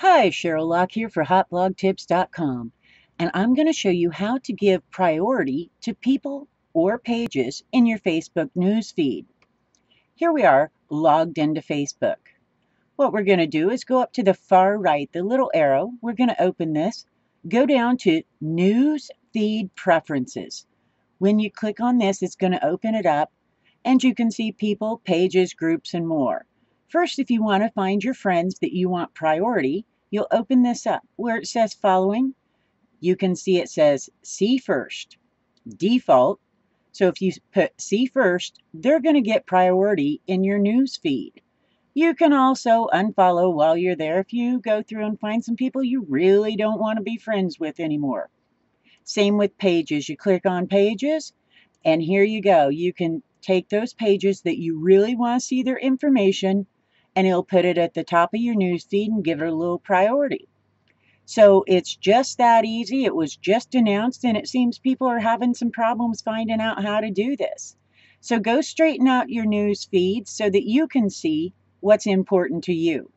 Hi, Cheryl Lock here for HotBlogTips.com, and I'm going to show you how to give priority to people or pages in your Facebook newsfeed. Here we are, logged into Facebook. What we're going to do is go up to the far right, the little arrow. We're going to open this, go down to Newsfeed Preferences. When you click on this, it's going to open it up, and you can see people, pages, groups, and more. First, if you want to find your friends that you want priority, you'll open this up where it says following. You can see it says see first, default. So if you put see first, they're going to get priority in your news feed. You can also unfollow while you're there if you go through and find some people you really don't want to be friends with anymore. Same with pages. You click on pages, and here you go. You can take those pages that you really want to see their information, and it'll put it at the top of your newsfeed and give it a little priority. So it's just that easy. It was just announced, and it seems people are having some problems finding out how to do this. So go straighten out your newsfeed so that you can see what's important to you.